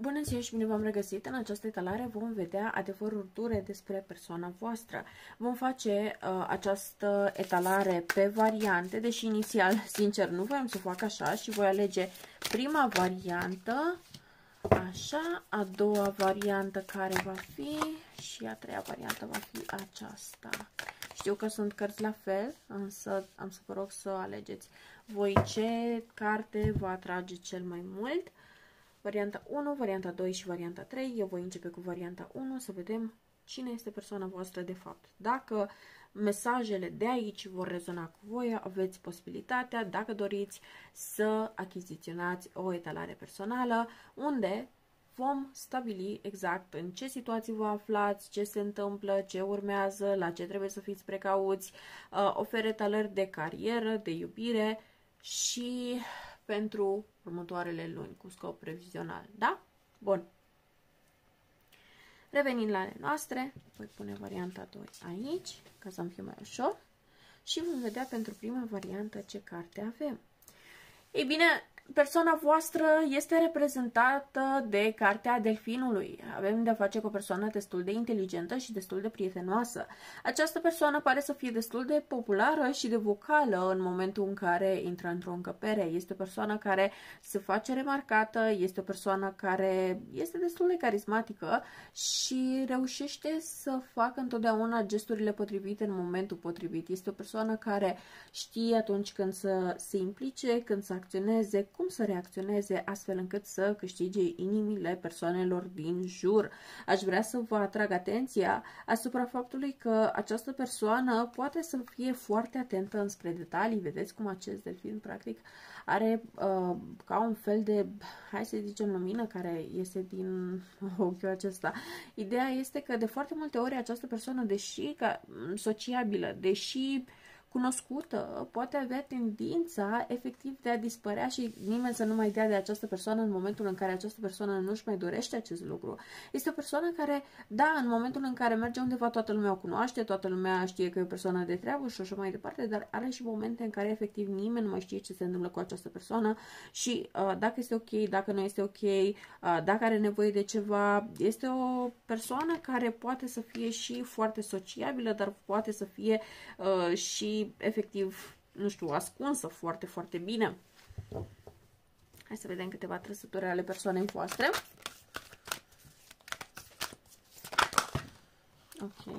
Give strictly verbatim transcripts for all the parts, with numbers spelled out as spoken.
Bună ziua și bine v-am regăsit! În această etalare vom vedea adevăruri dure despre persoana voastră. Vom face uh, această etalare pe variante, deși inițial, sincer, nu voiam să fac așa și voi alege prima variantă, așa, a doua variantă care va fi și a treia variantă va fi aceasta. Știu că sunt cărți la fel, însă am să vă rog să alegeți voi ce carte vă atrage cel mai mult. Varianta unu, varianta doi și varianta trei. Eu voi începe cu varianta unu să vedem cine este persoana voastră de fapt. Dacă mesajele de aici vor rezona cu voi, aveți posibilitatea, dacă doriți, să achiziționați o etalare personală unde vom stabili exact în ce situații vă aflați, ce se întâmplă, ce urmează, la ce trebuie să fiți precauți, ofere etalări de carieră, de iubire și pentru următoarele luni cu scop previzional, da? Bun. Revenind la ale noastre, voi pune varianta doi aici, ca să-mi fie mai ușor, și vom vedea pentru prima variantă ce carte avem. Ei bine, persoana voastră este reprezentată de cartea delfinului. Avem de-a face cu o persoană destul de inteligentă și destul de prietenoasă. Această persoană pare să fie destul de populară și de vocală în momentul în care intră într-o încăpere. Este o persoană care se face remarcată, este o persoană care este destul de carismatică și reușește să facă întotdeauna gesturile potrivite în momentul potrivit. Este o persoană care știe atunci când să se implice, când să acționeze, cum să reacționeze astfel încât să câștige inimile persoanelor din jur. Aș vrea să vă atrag atenția asupra faptului că această persoană poate să fie foarte atentă înspre detalii. Vedeți cum acest delfin practic are uh, ca un fel de, hai să zicem, lumină care iese din ochiul acesta. Ideea este că de foarte multe ori această persoană, deși ca, sociabilă, deși cunoscută, poate avea tendința efectiv de a dispărea și nimeni să nu mai dea de această persoană în momentul în care această persoană nu își mai dorește acest lucru. Este o persoană care, da, în momentul în care merge undeva, toată lumea o cunoaște, toată lumea știe că e o persoană de treabă și așa mai departe, dar are și momente în care efectiv nimeni nu mai știe ce se întâmplă cu această persoană și uh, dacă este ok, dacă nu este ok, uh, dacă are nevoie de ceva. Este o persoană care poate să fie și foarte sociabilă, dar poate să fie uh, și efectiv, nu știu, ascunsă foarte, foarte bine. Hai să vedem câteva trăsături ale persoanei voastre. Ok.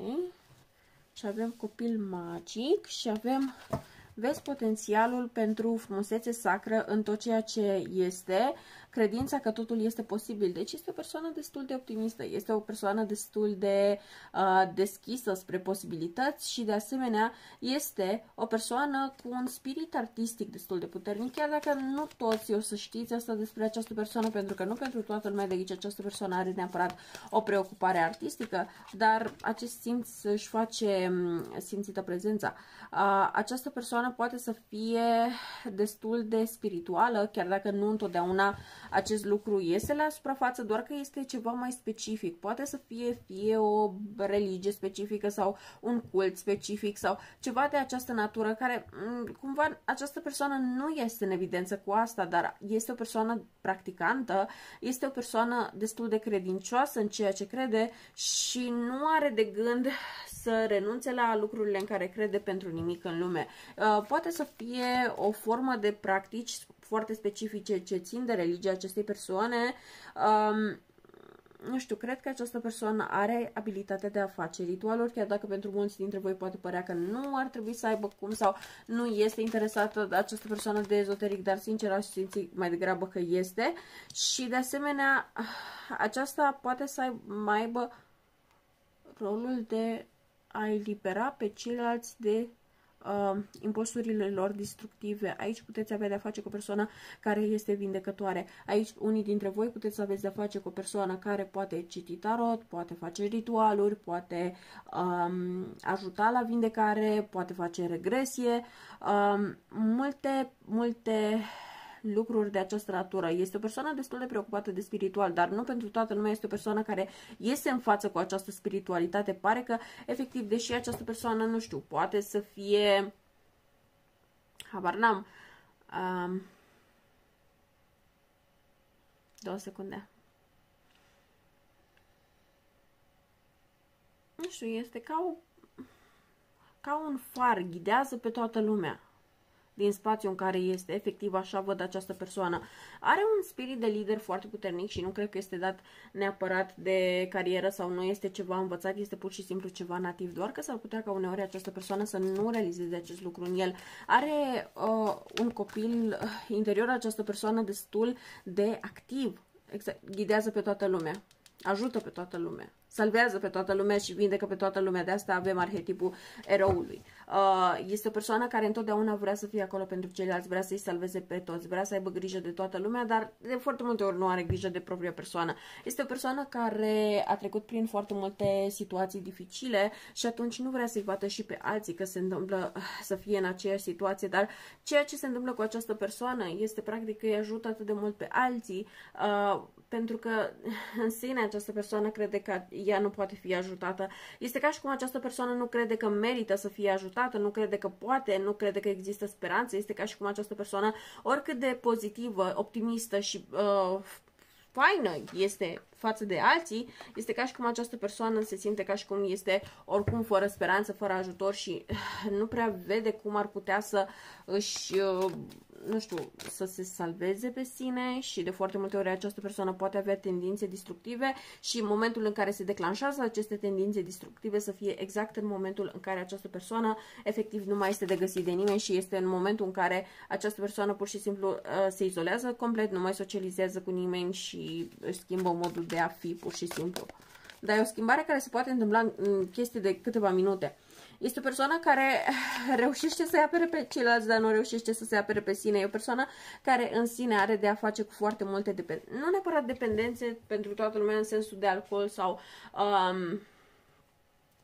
Și avem copil magic și avem vezi potențialul pentru frumusețe sacră în tot ceea ce este, credința că totul este posibil. Deci este o persoană destul de optimistă, este o persoană destul de uh, deschisă spre posibilități și de asemenea este o persoană cu un spirit artistic destul de puternic, chiar dacă nu toți o să știți asta despre această persoană, pentru că nu pentru toată lumea de aici această persoană are neapărat o preocupare artistică, dar acest simț își face simțită prezența. Uh, această persoană poate să fie destul de spirituală, chiar dacă nu întotdeauna acest lucru iese la suprafață, doar că este ceva mai specific. Poate să fie fie o religie specifică sau un cult specific sau ceva de această natură care, cumva, această persoană nu este în evidență cu asta, dar este o persoană practicantă, este o persoană destul de credincioasă în ceea ce crede și nu are de gând să renunțe la lucrurile în care crede pentru nimic în lume. Poate să fie o formă de practici foarte specifice ce țin de religia acestei persoane. Um, nu știu, cred că această persoană are abilitatea de a face ritualuri, chiar dacă pentru mulți dintre voi poate părea că nu ar trebui să aibă cum sau nu este interesată această persoană de ezoteric, dar sincer aș simți mai degrabă că este. Și de asemenea, aceasta poate să aibă, mai aibă rolul de a-i libera pe ceilalți de Uh, impulsurile lor destructive. Aici puteți avea de-a face cu o persoană care este vindecătoare. Aici unii dintre voi puteți să aveți de-a face cu o persoană care poate citi tarot, poate face ritualuri, poate um, ajuta la vindecare, poate face regresie. Um, multe, multe lucruri de această natură. Este o persoană destul de preocupată de spiritual, dar nu pentru toată lumea este o persoană care iese în față cu această spiritualitate. Pare că, efectiv, deși această persoană, nu știu, poate să fie, habar n-am, um... două secunde. nu știu, este ca o, ca un far, ghidează pe toată lumea din spațiul în care este, efectiv așa văd această persoană. Are un spirit de lider foarte puternic și nu cred că este dat neapărat de carieră sau nu este ceva învățat, este pur și simplu ceva nativ, doar că s-ar putea ca uneori această persoană să nu realizeze acest lucru în el. Are uh, un copil interior, această persoană destul de activ, exact, ghidează pe toată lumea, ajută pe toată lumea, salvează pe toată lumea și vindecă pe toată lumea. De asta avem arhetipul eroului. Este o persoană care întotdeauna vrea să fie acolo pentru ceilalți, vrea să-i salveze pe toți, vrea să aibă grijă de toată lumea, dar de foarte multe ori nu are grijă de propria persoană. Este o persoană care a trecut prin foarte multe situații dificile și atunci nu vrea să-i bată și pe alții că se întâmplă să fie în aceeași situație, dar ceea ce se întâmplă cu această persoană este practic că îi ajută atât de mult pe alții, pentru că în sine această persoană crede că ea nu poate fi ajutată. Este ca și cum această persoană nu crede că merită să fie ajutată, nu crede că poate, nu crede că există speranță. Este ca și cum această persoană, oricât de pozitivă, optimistă și uh, faină este față de alții, este ca și cum această persoană se simte ca și cum este oricum fără speranță, fără ajutor și uh, nu prea vede cum ar putea să își... Uh, nu știu, să se salveze pe sine și de foarte multe ori această persoană poate avea tendințe destructive și în momentul în care se declanșează aceste tendințe destructive să fie exact în momentul în care această persoană efectiv nu mai este de găsit de nimeni și este în momentul în care această persoană pur și simplu se izolează complet, nu mai socializează cu nimeni și își schimbă modul de a fi pur și simplu. Dar e o schimbare care se poate întâmpla în chestii de câteva minute. Este o persoană care reușește să-i apere pe ceilalți, dar nu reușește să se apere pe sine. E o persoană care în sine are de a face cu foarte multe dependențe. Nu neapărat dependențe pentru toată lumea în sensul de alcool sau, um,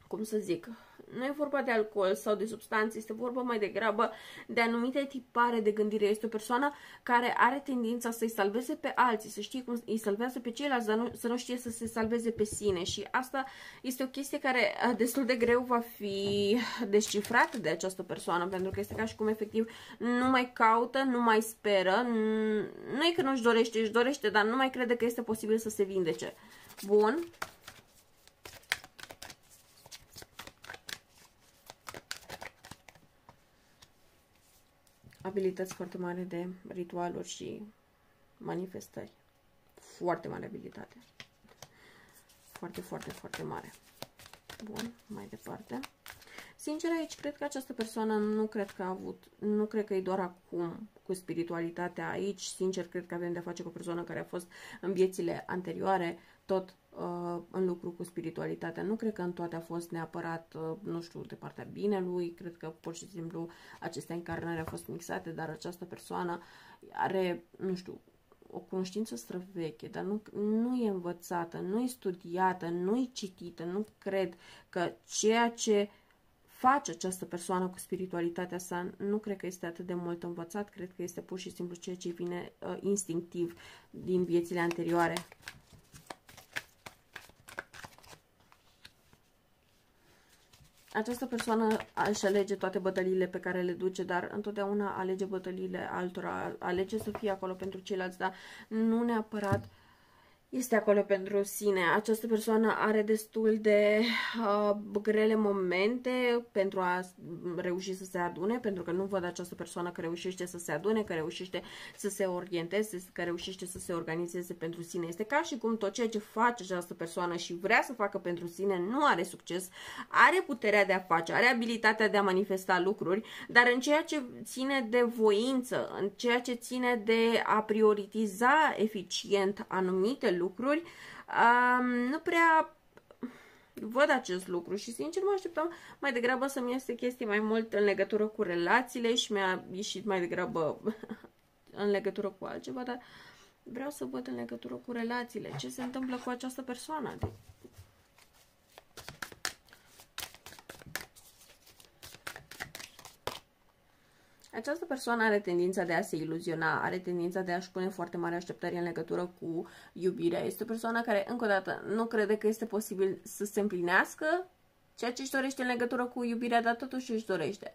cum să zic, nu e vorba de alcool sau de substanțe, este vorba mai degrabă de anumite tipare de gândire. Este o persoană care are tendința să-i salveze pe alții, să știe cum îi salvează pe ceilalți, dar nu, să nu știe să se salveze pe sine. Și asta este o chestie care destul de greu va fi descifrată de această persoană, pentru că este ca și cum efectiv nu mai caută, nu mai speră, nu e că nu-și dorește, își dorește, dar nu mai crede că este posibil să se vindece. Bun. Abilități foarte mare de ritualuri și manifestări. Foarte mare abilitate. Foarte, foarte, foarte mare. Bun, mai departe. Sincer, aici cred că această persoană nu cred că a avut, nu cred că e doar acum cu spiritualitatea aici. Sincer, cred că avem de-a face cu o persoană care a fost în viețile anterioare tot uh, în lucru cu spiritualitatea. Nu cred că în toate a fost neapărat, uh, nu știu, de partea binelui. Cred că pur și simplu aceste încarnări au fost mixate, dar această persoană are, nu știu, o cunoștință străveche, dar nu, nu e învățată, nu e studiată, nu e citită. Nu cred că ceea ce face această persoană cu spiritualitatea sa, nu cred că este atât de mult învățat, cred că este pur și simplu ceea ce vine uh, instinctiv din viețile anterioare. Această persoană își alege toate bătăliile pe care le duce, dar întotdeauna alege bătăliile altora, alege să fie acolo pentru ceilalți, dar nu neapărat este acolo pentru sine. Această persoană are destul de uh, grele momente pentru a reuși să se adune, pentru că nu văd această persoană că reușește să se adune, că reușește să se orienteze, că reușește să se organizeze pentru sine. Este ca și cum tot ceea ce face această persoană și vrea să facă pentru sine nu are succes, are puterea de a face, are abilitatea de a manifesta lucruri, dar în ceea ce ține de voință, în ceea ce ține de a prioritiza eficient anumite lucruri, lucruri, um, nu prea văd acest lucru și sincer mă așteptam mai degrabă să-mi iese chestii mai mult în legătură cu relațiile și mi-a ieșit mai degrabă în legătură cu altceva, dar vreau să văd în legătură cu relațiile ce se întâmplă cu această persoană. Această persoană are tendința de a se iluziona, are tendința de a-și pune foarte mari așteptări în legătură cu iubirea. Este o persoană care, încă o dată, nu crede că este posibil să se împlinească ceea ce își dorește în legătură cu iubirea, dar totuși își dorește.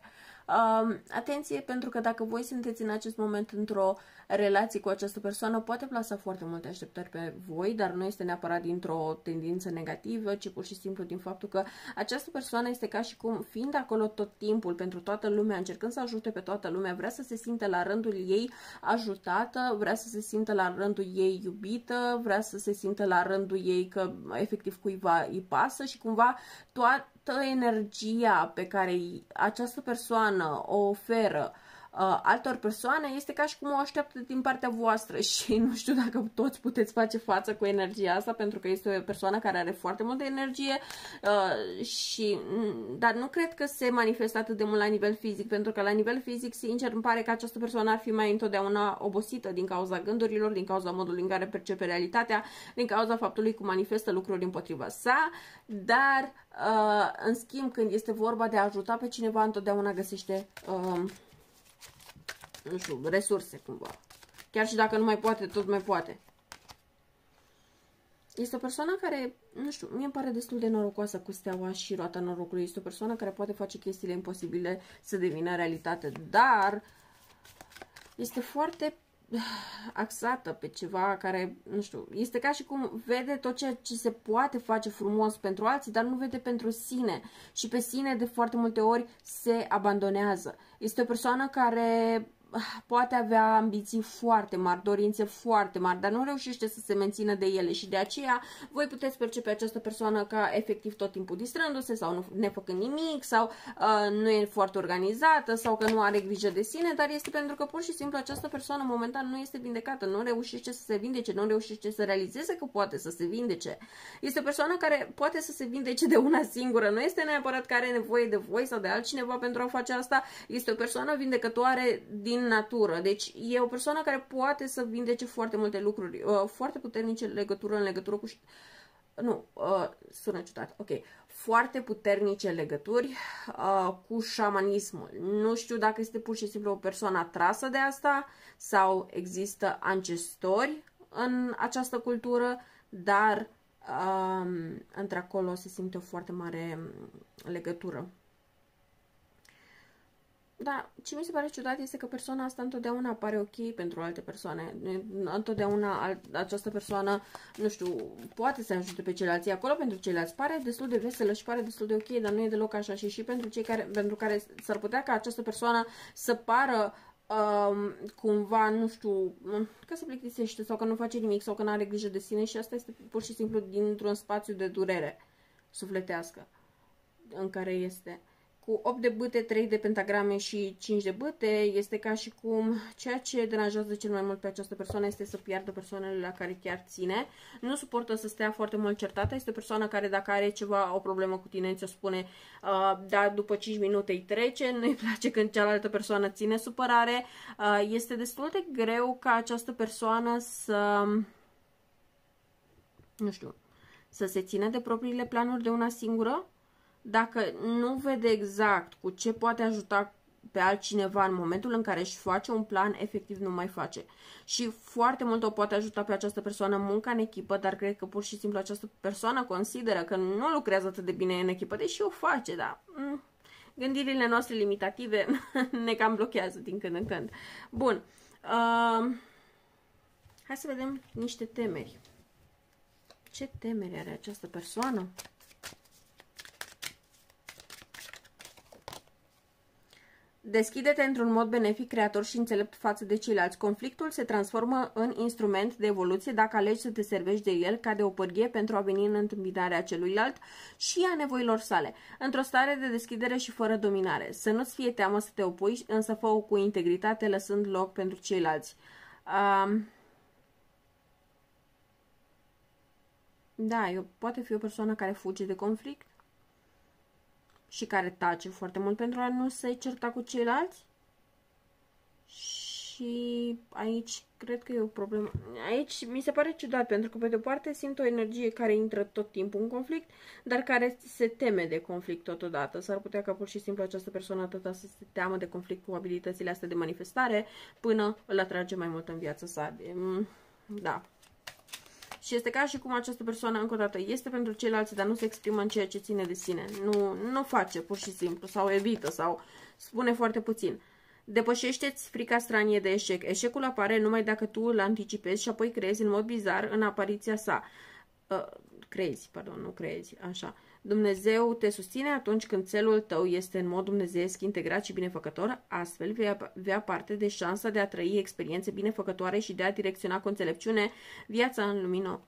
Atenție, pentru că dacă voi sunteți în acest moment într-o relație cu această persoană, poate plasa foarte multe așteptări pe voi, dar nu este neapărat dintr-o tendință negativă, ci pur și simplu din faptul că această persoană este ca și cum, fiind acolo tot timpul pentru toată lumea, încercând să ajute pe toată lumea, vrea să se simtă la rândul ei ajutată, vrea să se simtă la rândul ei iubită, vrea să se simtă la rândul ei că efectiv cuiva îi pasă și cumva toată energia pe care această persoană o oferă uh, altor persoane este ca și cum o așteaptă din partea voastră și nu știu dacă toți puteți face față cu energia asta, pentru că este o persoană care are foarte multă energie uh, și, dar nu cred că se manifestă atât de mult la nivel fizic, pentru că la nivel fizic, sincer, îmi pare că această persoană ar fi mai întotdeauna obosită din cauza gândurilor, din cauza modului în care percepe realitatea, din cauza faptului cum manifestă lucruri împotriva sa, dar Uh, în schimb, când este vorba de a ajuta pe cineva, întotdeauna găsește uh, nu știu, resurse cumva. Chiar și dacă nu mai poate, tot mai poate. Este o persoană care, nu știu, mie îmi pare destul de norocoasă cu steaua și roata norocului. Este o persoană care poate face chestiile imposibile să devină realitate, dar este foarte axată pe ceva care, nu știu, este ca și cum vede tot ceea ce se poate face frumos pentru alții, dar nu vede pentru sine și pe sine de foarte multe ori se abandonează. Este o persoană care poate avea ambiții foarte mari, dorințe foarte mari, dar nu reușește să se mențină de ele și de aceea voi puteți percepe această persoană ca efectiv tot timpul distrându-se sau nu ne făcând nimic sau uh, nu e foarte organizată sau că nu are grijă de sine, dar este pentru că pur și simplu această persoană momentan nu este vindecată, nu reușește să se vindece, nu reușește să realizeze că poate să se vindece. Este o persoană care poate să se vindece de una singură, nu este neapărat că are nevoie de voi sau de altcineva pentru a face asta, este o persoană vindecătoare din natură. Deci e o persoană care poate să vindece foarte multe lucruri, uh, foarte puternice legătură în legătură cu... Nu, uh, sună ciudat, ok. Foarte puternice legături uh, cu șamanismul. Nu știu dacă este pur și simplu o persoană atrasă de asta sau există ancestori în această cultură, dar uh, într-acolo se simte o foarte mare legătură. Da, ce mi se pare ciudat este că persoana asta întotdeauna apare ok pentru alte persoane. Întotdeauna această persoană, nu știu, poate să ajute pe ceilalți acolo pentru ceilalți. Pare destul de veselă și pare destul de ok, dar nu e deloc așa și și pentru cei care, pentru care s-ar putea ca această persoană să pară um, cumva, nu știu, că se plictisește sau că nu face nimic sau că nu are grijă de sine și asta este pur și simplu dintr-un spațiu de durere sufletească în care este. Cu opt de bâte, trei de pentagrame și cinci de bâte, este ca și cum ceea ce deranjează cel mai mult pe această persoană este să piardă persoanele la care chiar ține. Nu suportă să stea foarte mult certată, este o persoană care dacă are ceva, o problemă cu tine, ți-o spune, uh, da, după cinci minute îi trece, nu-i place când cealaltă persoană ține supărare. Uh, este destul de greu ca această persoană să, nu știu, să se țină de propriile planuri de una singură. Dacă nu vede exact cu ce poate ajuta pe altcineva în momentul în care își face un plan, efectiv nu mai face. Și foarte mult o poate ajuta pe această persoană munca în echipă, dar cred că pur și simplu această persoană consideră că nu lucrează atât de bine în echipă, deși o face, dar gândirile noastre limitative ne cam blochează din când în când. Bun, uh, hai să vedem niște temeri. Ce temeri are această persoană? Deschide-te într-un mod benefic, creator și înțelept față de ceilalți. Conflictul se transformă în instrument de evoluție dacă alegi să te servești de el ca de o pârghie pentru a veni în întâmpinarea celuilalt și a nevoilor sale, într-o stare de deschidere și fără dominare. Să nu-ți fie teamă să te opui, însă fă-o cu integritate, lăsând loc pentru ceilalți. Um... Da, eu, poate fi o persoană care fuge de conflict și care tace foarte mult pentru a nu se certa cu ceilalți. Și aici cred că e o problemă. Aici mi se pare ciudat, pentru că pe de-o parte simt o energie care intră tot timpul în conflict, dar care se teme de conflict totodată. S-ar putea ca pur și simplu această persoană tot să se teamă de conflict cu abilitățile astea de manifestare până îl atrage mai mult în viața sa. Da. Și este ca și cum această persoană, încă o dată, este pentru ceilalți, dar nu se exprimă în ceea ce ține de sine. Nu, nu face, pur și simplu, sau evită, sau spune foarte puțin. Depășește-ți frica stranie de eșec. Eșecul apare numai dacă tu îl anticipezi și apoi crezi în mod bizar în apariția sa. Uh, crezi, pardon, nu crezi, așa. Dumnezeu te susține atunci când țelul tău este în mod dumnezeiesc, integrat și binefăcător, astfel vei avea parte de șansa de a trăi experiențe binefăcătoare și de a direcționa cu înțelepciune viața în, lumino,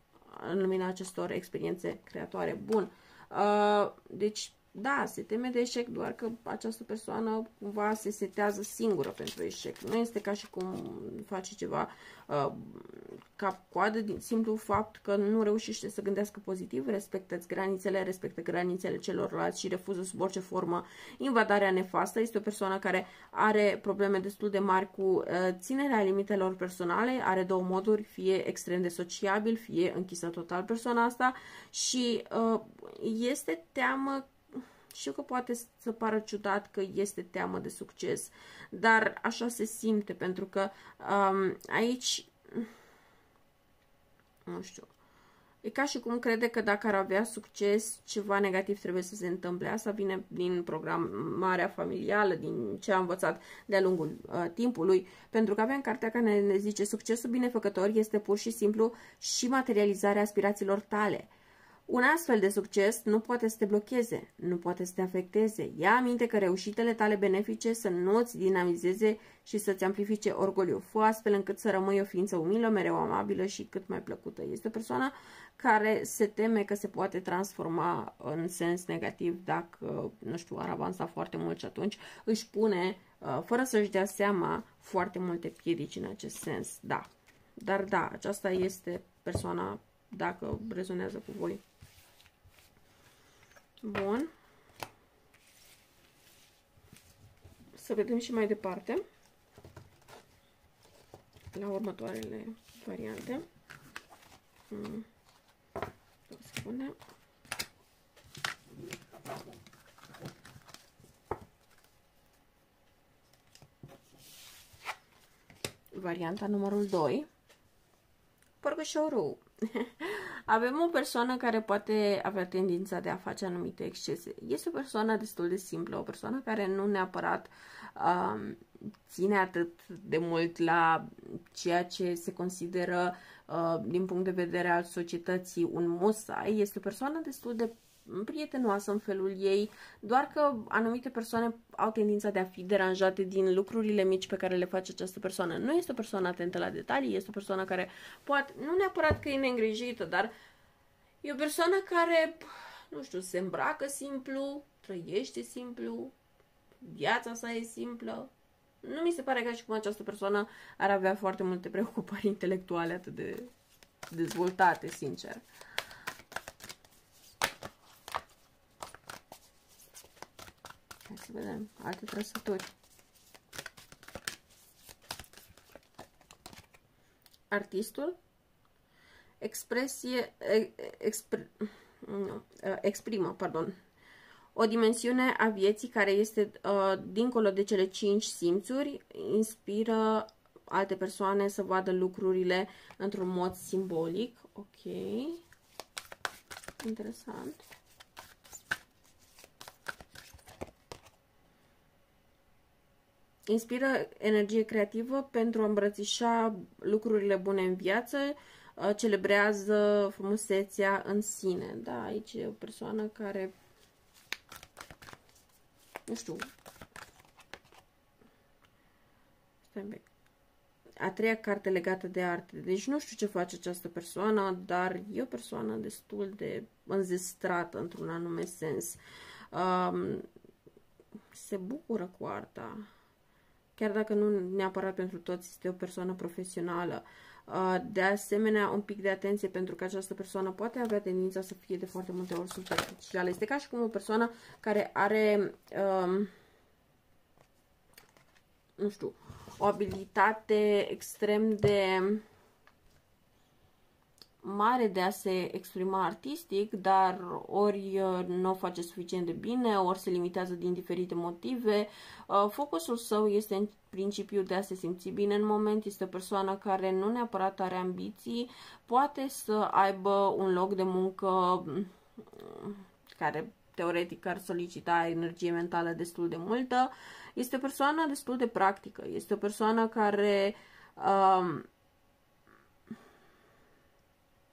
în lumina acestor experiențe creatoare. Bun, uh, deci da, se teme de eșec, doar că această persoană cumva se setează singură pentru eșec. Nu este ca și cum face ceva uh, cap-coadă din simplu fapt că nu reușește să gândească pozitiv. Respectă-ți granițele, respectă granițele celorlalți și refuză sub orice formă invadarea nefastă. Este o persoană care are probleme destul de mari cu uh, ținerea limitelor personale. Are două moduri, fie extrem de sociabil, fie închisă total persoana asta și uh, este teamă. Știu că poate să pară ciudat că este teamă de succes, dar așa se simte, pentru că um, aici, nu știu, e ca și cum crede că dacă ar avea succes, ceva negativ trebuie să se întâmple. Asta vine din programarea familială, din ce am învățat de-a lungul uh, timpului, pentru că avem cartea care ne zice succesul binefăcător este pur și simplu și materializarea aspirațiilor tale. Un astfel de succes nu poate să te blocheze, nu poate să te afecteze. Ia aminte că reușitele tale benefice să nu-ți dinamizeze și să-ți amplifice orgoliul. Fă astfel încât să rămâi o ființă umilă, mereu amabilă și cât mai plăcută. Este o persoană care se teme că se poate transforma în sens negativ dacă, nu știu, ar avansa foarte mult și atunci își pune, fără să-și dea seama, foarte multe piedici în acest sens. Da, dar da, aceasta este persoana, dacă rezonează cu voi. Bun. Să vedem și mai departe la următoarele variante. Hmm. O să punem. Varianta numărul doi. Părgășorul. Avem o persoană care poate avea tendința de a face anumite excese. Este o persoană destul de simplă, o persoană care nu neapărat uh, ține atât de mult la ceea ce se consideră uh, din punct de vedere al societății un musai. Este o persoană destul de prietenoasă în felul ei, doar că anumite persoane au tendința de a fi deranjate din lucrurile mici pe care le face această persoană. Nu este o persoană atentă la detalii, este o persoană care poate, nu neapărat că e neîngrijită, dar e o persoană care, nu știu, se îmbracă simplu, trăiește simplu, viața sa e simplă. Nu mi se pare ca și cum această persoană ar avea foarte multe preocupări intelectuale atât de dezvoltate, sincer. Hai să vedem alte trăsături. Artistul. Expresie, expre, nu, exprimă, pardon, o dimensiune a vieții care este uh, dincolo de cele cinci simțuri, inspiră alte persoane să vadă lucrurile într-un mod simbolic. Ok. Interesant. Inspiră energie creativă pentru a îmbrățișa lucrurile bune în viață, celebrează frumusețea în sine. Da, aici e o persoană care, nu știu, a treia carte legată de arte. Deci nu știu ce face această persoană, dar e o persoană destul de înzestrată într-un anume sens. Um, se bucură cu arta. Chiar dacă nu neapărat pentru toți, este o persoană profesională. De asemenea, un pic de atenție, pentru că această persoană poate avea tendința să fie de foarte multe ori superficială. Este ca și cum o persoană care are, um, nu știu, o abilitate extrem de mare de a se exprima artistic, dar ori nu o face suficient de bine, ori se limitează din diferite motive. Focusul său este în principiu de a se simți bine în moment. Este o persoană care nu neapărat are ambiții, poate să aibă un loc de muncă care teoretic ar solicita energie mentală destul de multă. Este o persoană destul de practică, este o persoană care um,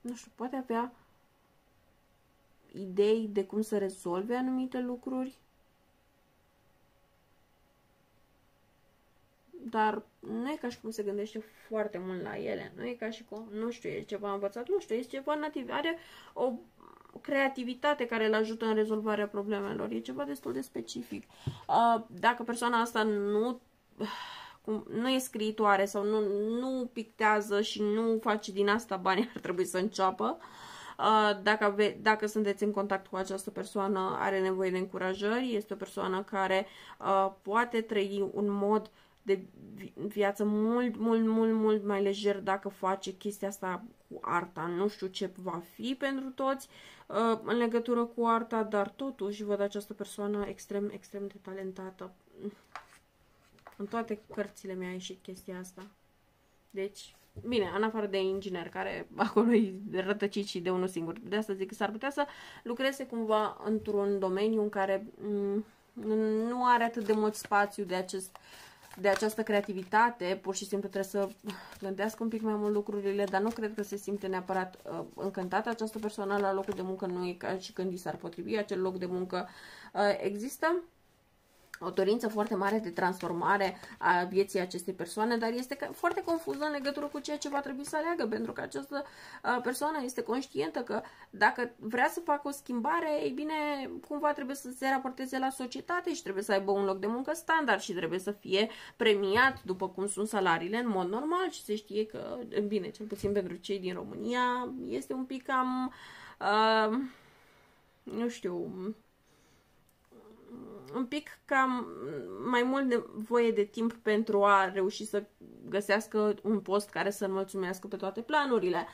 nu știu, poate avea idei de cum să rezolve anumite lucruri, dar nu e ca și cum se gândește foarte mult la ele, nu e ca și cum, nu știu, e ceva învățat, nu știu, e ceva nativ, are o creativitate care îl ajută în rezolvarea problemelor, e ceva destul de specific. Dacă persoana asta nu, nu e scriitoare sau nu, nu pictează și nu face din asta bani, ar trebui să înceapă. Dacă, ave, dacă sunteți în contact cu această persoană, are nevoie de încurajări, este o persoană care poate trăi un mod de viață mult, mult, mult, mult mai lejer dacă face chestia asta cu arta. Nu știu ce va fi pentru toți uh, în legătură cu arta, dar totuși văd această persoană extrem, extrem de talentată. În toate cărțile mi-a ieșit chestia asta. Deci, bine, în afară de inginer, care acolo e rătăcit și de unul singur. De asta zic că s-ar putea să lucreze cumva într-un domeniu în care nu are atât de mult spațiu de acest... de această creativitate, pur și simplu trebuie să gândească un pic mai mult lucrurile, dar nu cred că se simte neapărat uh, încântată această persoană la locul de muncă, nu e ca și când i s-ar potrivi acel loc de muncă. Uh, există o dorință foarte mare de transformare a vieții acestei persoane, dar este foarte confuză în legătură cu ceea ce va trebui să aleagă, pentru că această persoană este conștientă că dacă vrea să facă o schimbare, ei bine, cumva trebuie să se raporteze la societate și trebuie să aibă un loc de muncă standard și trebuie să fie premiat după cum sunt salariile în mod normal și se știe că, bine, cel puțin pentru cei din România, este un pic cam, uh, nu știu... un pic cam mai mult de voie de timp pentru a reuși să găsească un post care să-l mulțumească pe toate planurile.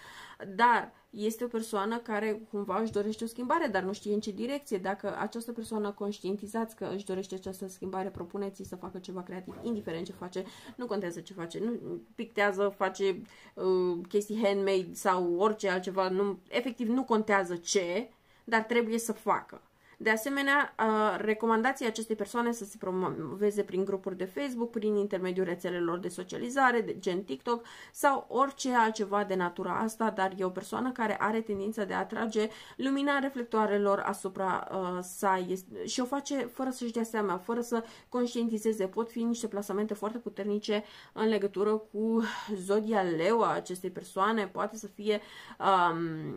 Dar este o persoană care cumva își dorește o schimbare, dar nu știe în ce direcție. Dacă această persoană conștientizați că își dorește această schimbare, propuneți-i să facă ceva creativ, indiferent ce face, nu contează ce face, nu pictează, face uh, chestii handmade sau orice altceva, nu, efectiv nu contează ce, dar trebuie să facă. De asemenea, recomandații acestei persoane să se promoveze prin grupuri de Facebook, prin intermediul rețelelor de socializare, de gen TikTok sau orice altceva de natura asta, dar e o persoană care are tendința de a atrage lumina reflectoarelor asupra uh, sa și o face fără să-și dea seama, fără să conștientizeze. Pot fi niște plasamente foarte puternice în legătură cu zodia Leu a acestei persoane, poate să fie... Um,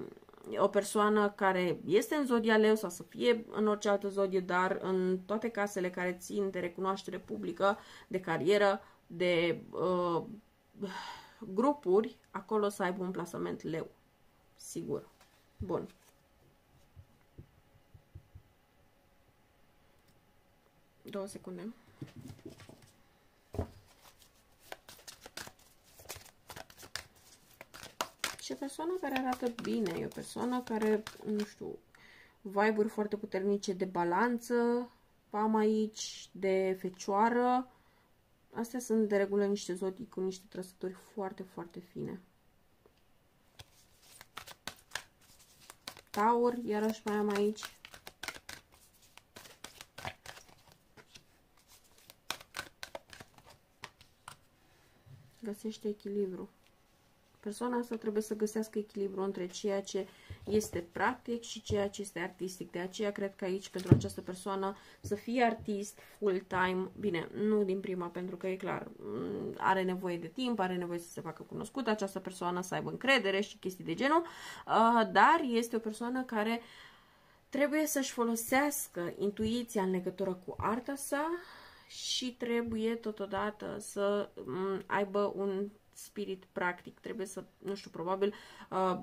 o persoană care este în zodia Leu sau să fie în orice altă zodie, dar în toate casele care țin de recunoaștere publică, de carieră, de uh, grupuri, acolo să aibă un plasament Leu. Sigur. Bun. Două secunde. Și o persoană care arată bine, e o persoană care, nu știu, vibe-uri foarte puternice de balanță, pam aici, de fecioară. Astea sunt de regulă niște zodii cu niște trăsături foarte, foarte fine. Taur, iarăși mai am aici. Găsește echilibru. Persoana asta trebuie să găsească echilibru între ceea ce este practic și ceea ce este artistic. De aceea cred că aici, pentru această persoană, să fie artist full-time, bine, nu din prima, pentru că e clar, are nevoie de timp, are nevoie să se facă cunoscută această persoană, să aibă încredere și chestii de genul, dar este o persoană care trebuie să-și folosească intuiția în legătură cu arta sa și trebuie totodată să aibă un spirit practic, trebuie să, nu știu, probabil uh,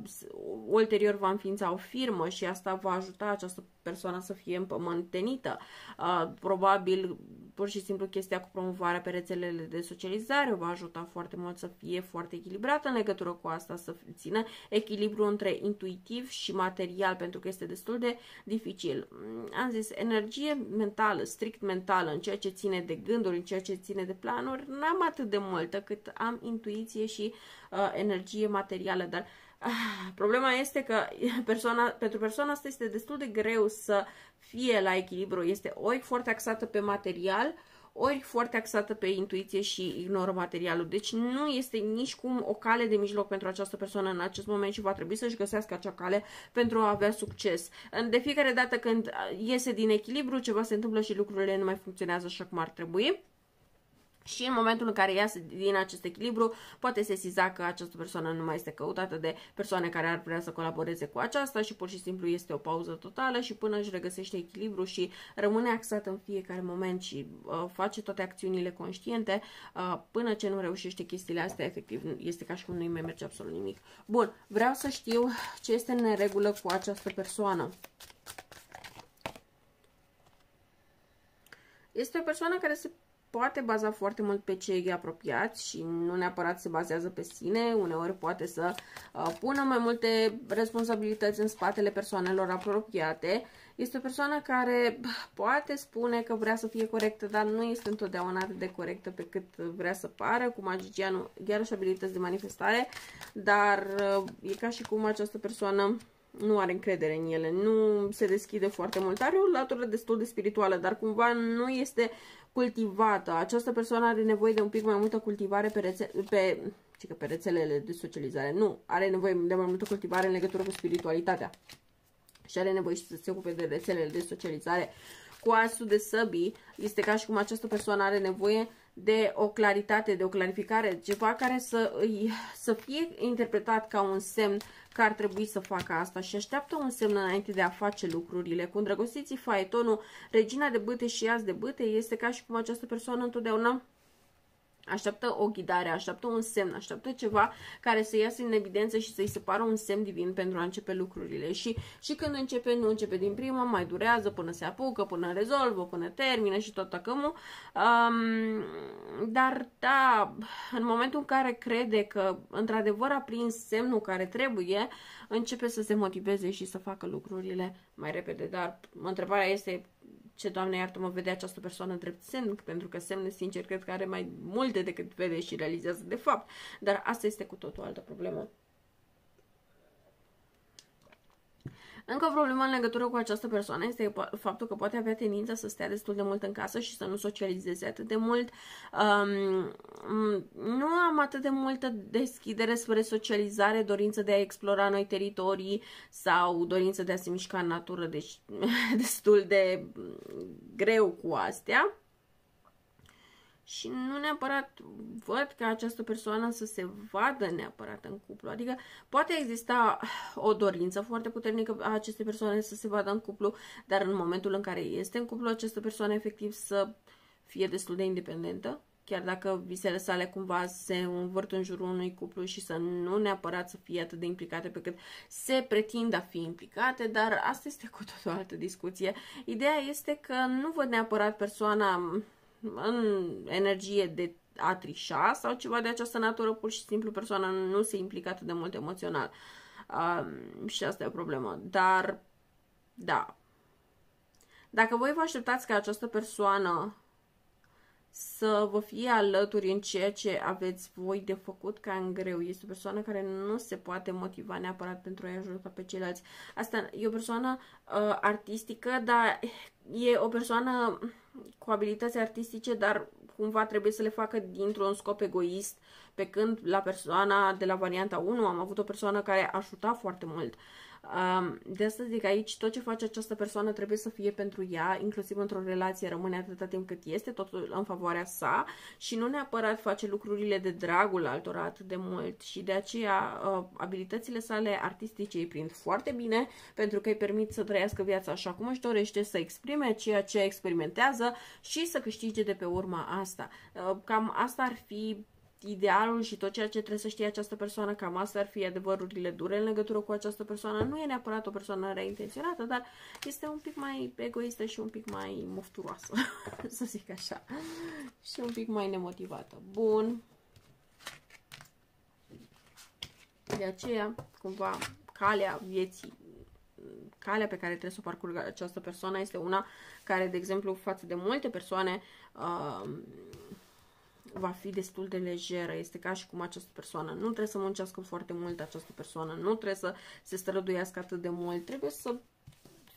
ulterior va înființa o firmă și asta va ajuta această persoana să fie împământenită. Uh, probabil, pur și simplu, chestia cu promovarea pe rețelele de socializare va ajuta foarte mult să fie foarte echilibrată în legătură cu asta, să țină echilibru între intuitiv și material, pentru că este destul de dificil. Am zis, energie mentală, strict mentală, în ceea ce ține de gânduri, în ceea ce ține de planuri, n-am atât de multă cât am intuiție și uh, energie materială, dar problema este că persoana, pentru persoana asta este destul de greu să fie la echilibru. Este ori foarte axată pe material, ori foarte axată pe intuiție și ignoră materialul. Deci nu este nici cum o cale de mijloc pentru această persoană în acest moment și va trebui să-și găsească acea cale pentru a avea succes. De fiecare dată când iese din echilibru, ceva se întâmplă și lucrurile nu mai funcționează așa cum ar trebui. Și în momentul în care iasă din acest echilibru, poate sesiza că această persoană nu mai este căutată de persoane care ar vrea să colaboreze cu aceasta și pur și simplu este o pauză totală și până își regăsește echilibru și rămâne axat în fiecare moment și uh, face toate acțiunile conștiente, uh, până ce nu reușește chestiile astea, efectiv este ca și cum nu-i mai merge absolut nimic. Bun, vreau să știu ce este în regulă cu această persoană. Este o persoană care se poate baza foarte mult pe cei apropiați și nu neapărat se bazează pe sine, uneori poate să uh, pună mai multe responsabilități în spatele persoanelor apropiate. Este o persoană care poate spune că vrea să fie corectă, dar nu este întotdeauna atât de corectă pe cât vrea să pară, cu magicianul, iarăși abilități de manifestare, dar uh, e ca și cum această persoană nu are încredere în ele, nu se deschide foarte mult, are o latură destul de spirituală, dar cumva nu este cultivată. Această persoană are nevoie de un pic mai multă cultivare pe, rețe pe, că pe rețelele de socializare, nu, are nevoie de mai multă cultivare în legătură cu spiritualitatea și are nevoie și să se ocupe de rețelele de socializare. Cu asul de săbii este ca și cum această persoană are nevoie de o claritate, de o clarificare, ceva care să, îi, să fie interpretat ca un semn că ar trebui să facă asta și așteaptă un semn înainte de a face lucrurile. Cu îndrăgostiții, faetonul, regina de bâte și as de bâte, este ca și cum această persoană întotdeauna așteaptă o ghidare, așteaptă un semn, așteaptă ceva care să iasă în evidență și să-i se pară un semn divin pentru a începe lucrurile. Și, și când începe, nu începe din prima, mai durează până se apucă, până rezolvă, până termină și tot acămul. Um, dar da, în momentul în care crede că într-adevăr a prins semnul care trebuie, începe să se motiveze și să facă lucrurile mai repede. Dar întrebarea este, ce, Doamne iartă, mă vede această persoană drept semn, pentru că semne, sincer, cred că are mai multe decât vede și realizează de fapt. Dar asta este cu tot o altă problemă. Încă o problemă în legătură cu această persoană este faptul că poate avea tendința să stea destul de mult în casă și să nu socializeze atât de mult. Um, nu am atât de multă deschidere spre socializare, dorință de a explora noi teritorii sau dorință de a se mișca în natură, deci destul de greu cu astea. Și nu neapărat văd că această persoană să se vadă neapărat în cuplu. Adică poate exista o dorință foarte puternică a acestei persoane să se vadă în cuplu, dar în momentul în care este în cuplu, această persoană efectiv să fie destul de independentă, chiar dacă visele sale cumva se învârt în jurul unui cuplu și să nu neapărat să fie atât de implicate pe cât se pretinde a fi implicate, dar asta este cu tot o altă discuție. Ideea este că nu văd neapărat persoana în energie de a trișa sau ceva de această natură, pur și simplu persoana nu se implică atât de mult emoțional. Um, și asta e o problemă. Dar, da. Dacă voi vă așteptați ca această persoană să vă fie alături în ceea ce aveți voi de făcut, ca în greu. Este o persoană care nu se poate motiva neapărat pentru a-i ajuta pe ceilalți. Asta e o persoană uh, artistică, dar e o persoană cu abilități artistice, dar cumva trebuie să le facă dintr-un scop egoist, pe când la persoana de la varianta unu am avut o persoană care ajuta foarte mult. De asta zic aici, tot ce face această persoană trebuie să fie pentru ea, inclusiv într-o relație rămâne atâta timp cât este, totul în favoarea sa și nu neapărat face lucrurile de dragul altora atât de mult și de aceea abilitățile sale artistice îi prind foarte bine pentru că îi permit să trăiască viața așa cum își dorește, să exprime ceea ce experimentează și să câștige de pe urma asta. Cam asta ar fi idealul și tot ceea ce trebuie să știe această persoană, cam asta ar fi adevărurile dure în legătură cu această persoană. Nu e neapărat o persoană reintenționată, dar este un pic mai egoistă și un pic mai mofturoasă, să zic așa, și un pic mai nemotivată. Bun. De aceea, cumva, calea vieții, calea pe care trebuie să o parcurgă această persoană este una care, de exemplu, față de multe persoane uh, va fi destul de lejeră. Este ca și cum această persoană nu trebuie să muncească foarte mult, această persoană nu trebuie să se străduiască atât de mult, trebuie să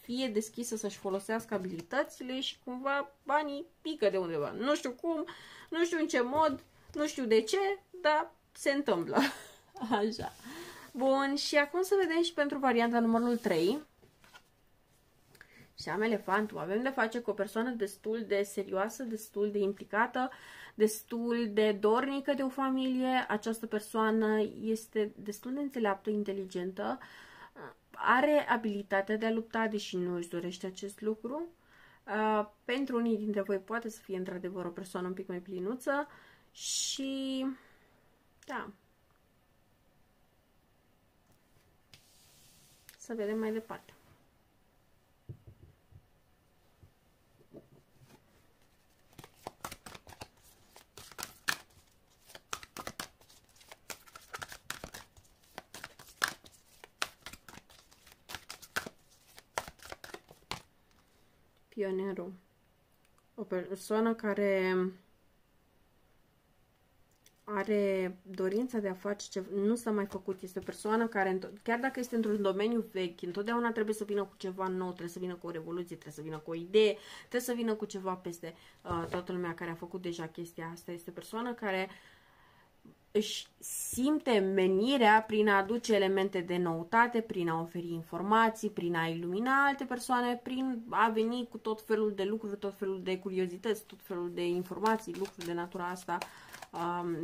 fie deschisă să-și folosească abilitățile și cumva banii pică de undeva. Nu știu cum, nu știu în ce mod, nu știu de ce, dar se întâmplă. Așa. Bun, și acum să vedem și pentru varianta numărul trei. Și am elefantul. Avem de face cu o persoană destul de serioasă, destul de implicată, destul de dornică de o familie. Această persoană este destul de înțeleaptă, inteligentă, are abilitatea de a lupta, deși nu își dorește acest lucru. Pentru unii dintre voi poate să fie într-adevăr o persoană un pic mai plinuță și... da... Să vedem mai departe. Pionerul. O persoană care are dorința de a face ce nu s-a mai făcut. Este o persoană care, chiar dacă este într-un domeniu vechi, întotdeauna trebuie să vină cu ceva nou, trebuie să vină cu o revoluție, trebuie să vină cu o idee, trebuie să vină cu ceva peste uh, toată lumea care a făcut deja chestia asta. Este o persoană care își simte menirea prin a aduce elemente de noutate, prin a oferi informații, prin a ilumina alte persoane, prin a veni cu tot felul de lucruri, tot felul de curiozități, tot felul de informații, lucruri de natura asta.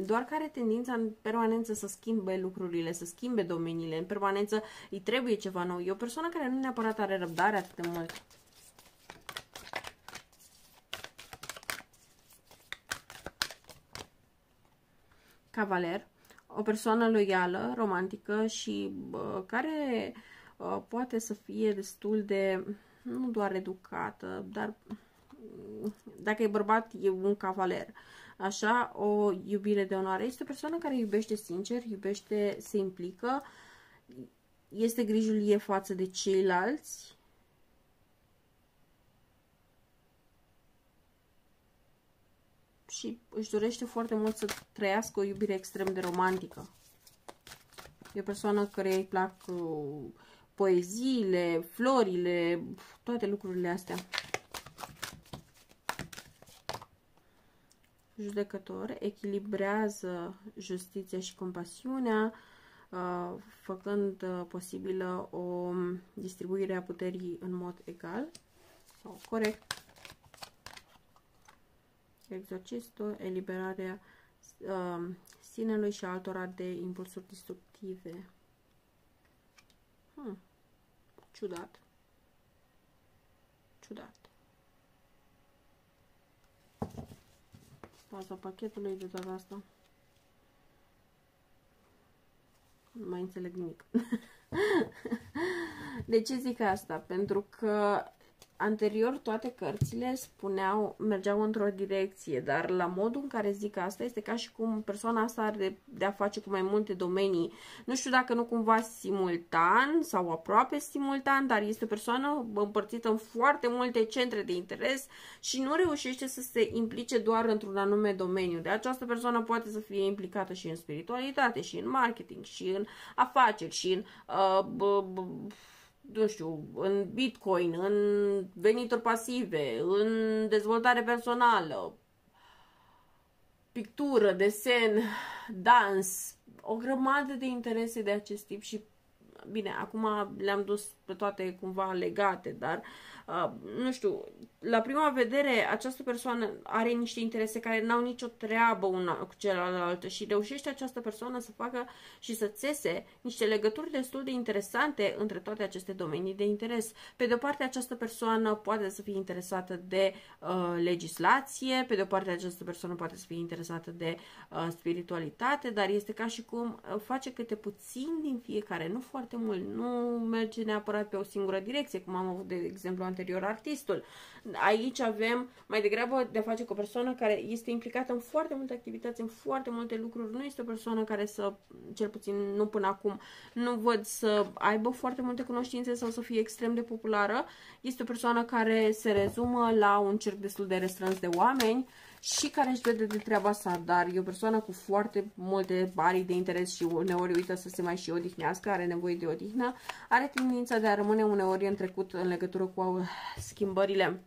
Doar că are tendința în permanență să schimbe lucrurile, să schimbe domeniile, în permanență îi trebuie ceva nou. E o persoană care nu neapărat are răbdare atât de mult. Cavaler, o persoană loială, romantică și bă, care bă, poate să fie destul de, nu doar educată, dar dacă e bărbat, e un cavaler. Așa, o iubire de onoare. Este o persoană care iubește sincer, iubește, se implică, este grijulie față de ceilalți. Și își dorește foarte mult să trăiască o iubire extrem de romantică. E o persoană care îi plac poeziile, florile, toate lucrurile astea. Judecător, echilibrează justiția și compasiunea, făcând posibilă o distribuire a puterii în mod egal sau corect. Exorcistul, eliberarea uh, sinelui și altora de impulsuri destructive. Hmm. Ciudat. Ciudat. Paza pachetului de data asta. Nu mai înțeleg nimic. De ce zic asta? Pentru că anterior toate cărțile spuneau, mergeau într-o direcție, dar la modul în care zic asta este ca și cum persoana asta are de, de a face cu mai multe domenii. Nu știu dacă nu cumva simultan sau aproape simultan, dar este o persoană împărțită în foarte multe centre de interes și nu reușește să se implice doar într-un anume domeniu. De această persoană poate să fie implicată și în spiritualitate, și în marketing, și în afaceri, și în... Uh, bă, bă, nu știu, în Bitcoin, în venituri pasive, în dezvoltare personală, pictură, desen, dans, o grămadă de interese de acest tip și Bine, acum le-am dus pe toate cumva legate, dar uh, nu știu, la prima vedere această persoană are niște interese care n-au nicio treabă una cu cealaltă și reușește această persoană să facă și să țese niște legături destul de interesante între toate aceste domenii de interes. Pe de o parte, această persoană poate să fie interesată de uh, legislație, pe de o parte această persoană poate să fie interesată de uh, spiritualitate, dar este ca și cum face câte puțin din fiecare, nu foarte mult, nu merge neapărat pe o singură direcție, cum am avut de exemplu anterior artistul. Aici avem mai degrabă de a face cu o persoană care este implicată în foarte multe activități, în foarte multe lucruri, nu este o persoană care să, cel puțin nu până acum, nu văd să aibă foarte multe cunoștințe sau să fie extrem de populară, este o persoană care se rezumă la un cerc destul de restrâns de oameni și care își vede de treaba sa, dar e o persoană cu foarte multe arii de interes și uneori uită să se mai și odihnească, are nevoie de odihnă, are tendința de a rămâne uneori în trecut în legătură cu schimbările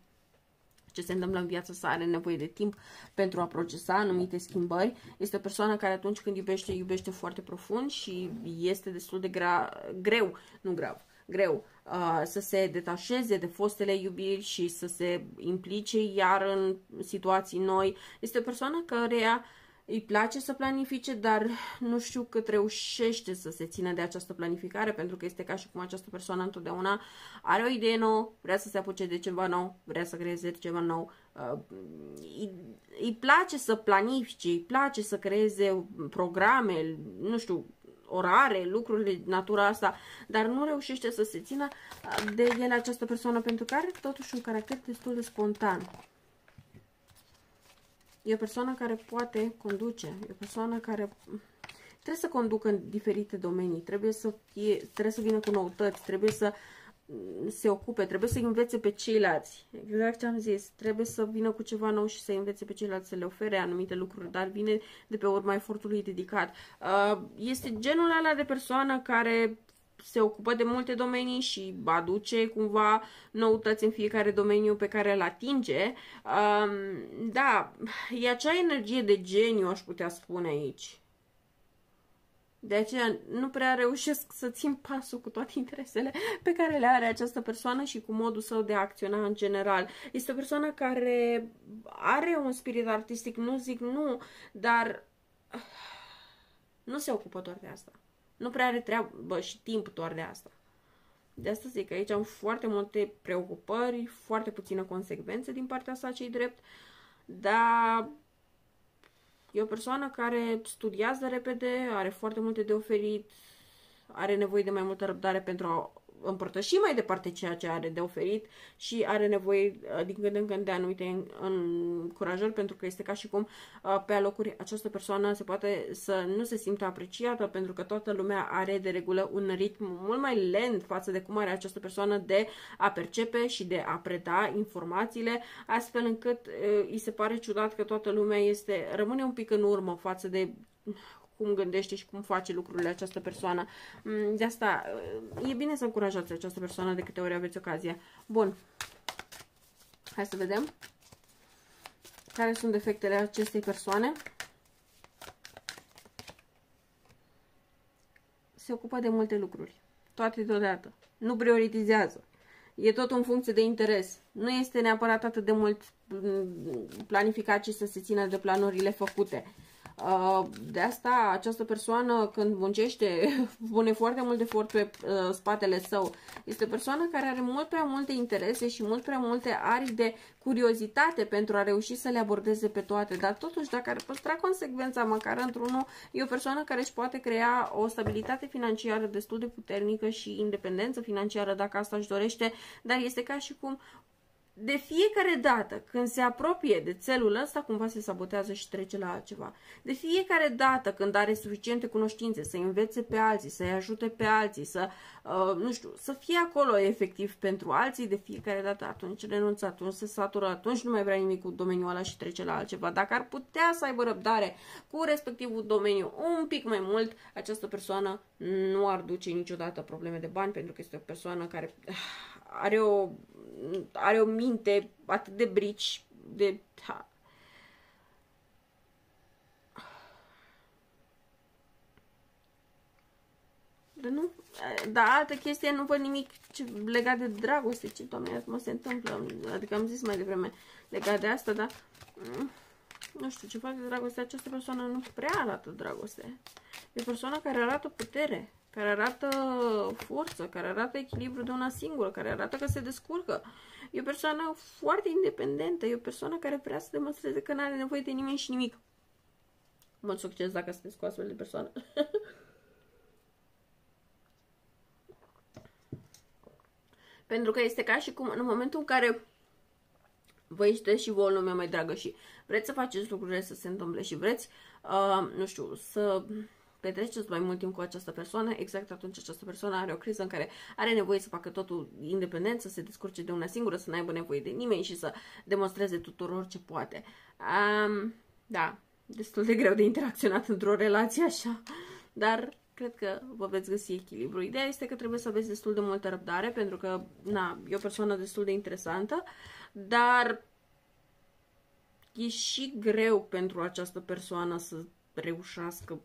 ce se întâmplă în viață, să are nevoie de timp pentru a procesa anumite schimbări. Este o persoană care atunci când iubește, iubește foarte profund și este destul de gra greu, nu grav, greu, uh, să se detașeze de fostele iubiri și să se implice iar în situații noi. Este o persoană căreia îi place să planifice, dar nu știu cât reușește să se țină de această planificare, pentru că este ca și cum această persoană întotdeauna are o idee nouă, vrea să se apuce de ceva nou, vrea să creeze ceva nou, uh, îi, îi place să planifice, îi place să creeze programe, nu știu, orare, lucruri de natura asta, dar nu reușește să se țină de ele această persoană, pentru că are totuși un caracter destul de spontan. E o persoană care poate conduce, e o persoană care trebuie să conducă în diferite domenii, trebuie să, fie, trebuie să vină cu noutăți, trebuie să se ocupe, trebuie să învețe pe ceilalți. Exact ce am zis, trebuie să vină cu ceva nou și să învețe pe ceilalți, să le ofere anumite lucruri, dar vine de pe urma efortului dedicat. Este genul ăla de persoană care se ocupă de multe domenii și aduce cumva noutăți în fiecare domeniu pe care îl atinge. Da, e acea energie de geniu, aș putea spune aici. De aceea nu prea reușesc să țin pasul cu toate interesele pe care le are această persoană și cu modul său de a acționa în general. Este o persoană care are un spirit artistic, nu zic nu, dar nu se ocupă doar de asta. Nu prea are treabă și timp doar de asta. De asta zic că aici am foarte multe preocupări, foarte puțină consecvență din partea sa, ce-i drept, dar e o persoană care studiază repede, are foarte multe de oferit, are nevoie de mai multă răbdare pentru a împărtăși mai departe ceea ce are de oferit și are nevoie din când în când de anumite încurajări, pentru că este ca și cum pe alocuri această persoană se poate să nu se simtă apreciată, pentru că toată lumea are de regulă un ritm mult mai lent față de cum are această persoană de a percepe și de a preda informațiile, astfel încât îi se pare ciudat că toată lumea este, rămâne un pic în urmă față de cum gândește și cum face lucrurile această persoană. De asta e bine să încurajați această persoană de câte ori aveți ocazia. Bun. Hai să vedem care sunt defectele acestei persoane. Se ocupă de multe lucruri, toate deodată. Nu prioritizează. E tot în funcție de interes. Nu este neapărat atât de mult planificat și să se țină de planurile făcute. De asta această persoană când muncește pune foarte mult efort pe uh, spatele său. Este o persoană care are mult prea multe interese și mult prea multe arii de curiozitate pentru a reuși să le abordeze pe toate, dar totuși dacă ar păstra consecvența măcar într-unul, e o persoană care își poate crea o stabilitate financiară destul de puternică și independență financiară dacă asta își dorește, dar este ca și cum de fiecare dată când se apropie de țelul ăsta, cumva se sabotează și trece la altceva. De fiecare dată când are suficiente cunoștințe să învețe pe alții, să-i ajute pe alții, să, uh, nu știu, să fie acolo efectiv pentru alții, de fiecare dată atunci renunță, atunci se satură, atunci nu mai vrea nimic cu domeniul ăla și trece la altceva. Dacă ar putea să aibă răbdare cu respectivul domeniu un pic mai mult, această persoană nu ar duce niciodată probleme de bani, pentru că este o persoană care are o, are o minte atât de brici, de... Ha. De nu, Dar altă chestie, nu văd nimic legat de dragoste, ce, Doamne, mă se întâmplă, adică am zis mai devreme legat de asta, dar nu știu, ce face de dragoste, această persoană nu prea arată dragoste. E persoana care arată putere, care arată forță, care arată echilibru de una singură, care arată că se descurcă. E o persoană foarte independentă, e o persoană care vrea să demonstreze că nu are nevoie de nimeni și nimic. Mult succes dacă sunteți cu astfel de persoană. Pentru că este ca și cum în momentul în care vă ești și vouă lumea mai dragă și vreți să faceți lucrurile să se întâmple și vreți, uh, nu știu, să petreceți mai mult timp cu această persoană, exact atunci această persoană are o criză în care are nevoie să facă totul independent, să se descurce de una singură, să n-aibă nevoie de nimeni și să demonstreze tuturor ce poate. Um, da, destul de greu de interacționat într-o relație așa, dar cred că vă veți găsi echilibru. Ideea este că trebuie să aveți destul de multă răbdare, pentru că, na, e o persoană destul de interesantă, dar e și greu pentru această persoană să reușească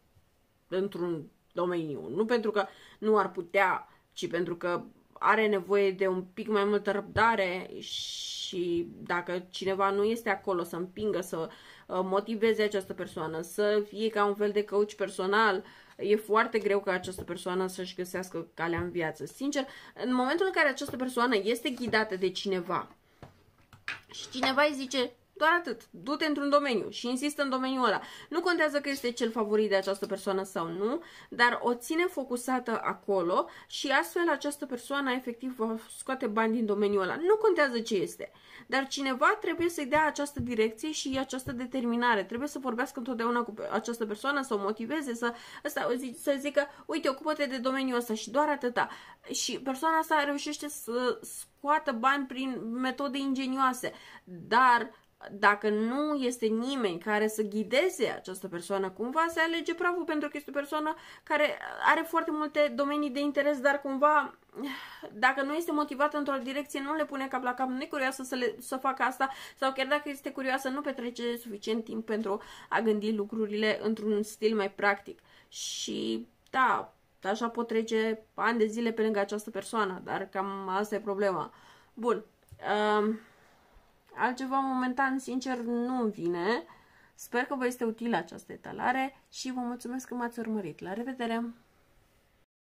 într-un domeniu. Nu pentru că nu ar putea, ci pentru că are nevoie de un pic mai multă răbdare și dacă cineva nu este acolo să împingă, să motiveze această persoană, să fie ca un fel de coach personal, e foarte greu ca această persoană să-și găsească calea în viață. Sincer, în momentul în care această persoană este ghidată de cineva și cineva îi zice doar atât, du-te într-un domeniu și insistă în domeniul ăla, nu contează că este cel favorit de această persoană sau nu, dar o ține focusată acolo și astfel această persoană efectiv va scoate bani din domeniul ăla. Nu contează ce este, dar cineva trebuie să-i dea această direcție și această determinare. Trebuie să vorbească întotdeauna cu această persoană, să o motiveze, să, să zică, uite, ocupă-te de domeniul ăsta și doar atâta. Și persoana asta reușește să scoată bani prin metode ingenioase, dar dacă nu este nimeni care să ghideze această persoană cumva, se alege praful, pentru că este o persoană care are foarte multe domenii de interes, dar cumva, dacă nu este motivată într-o direcție, nu le pune cap la cap, nu e curioasă să, le, să facă asta, sau chiar dacă este curioasă, nu petrece suficient timp pentru a gândi lucrurile într-un stil mai practic. Și da, așa pot trece ani de zile pe lângă această persoană, dar cam asta e problema. Bun. Um... Altceva momentan, sincer, nu-mi vine. Sper că vă este utilă această etalare și vă mulțumesc că m-ați urmărit. La revedere!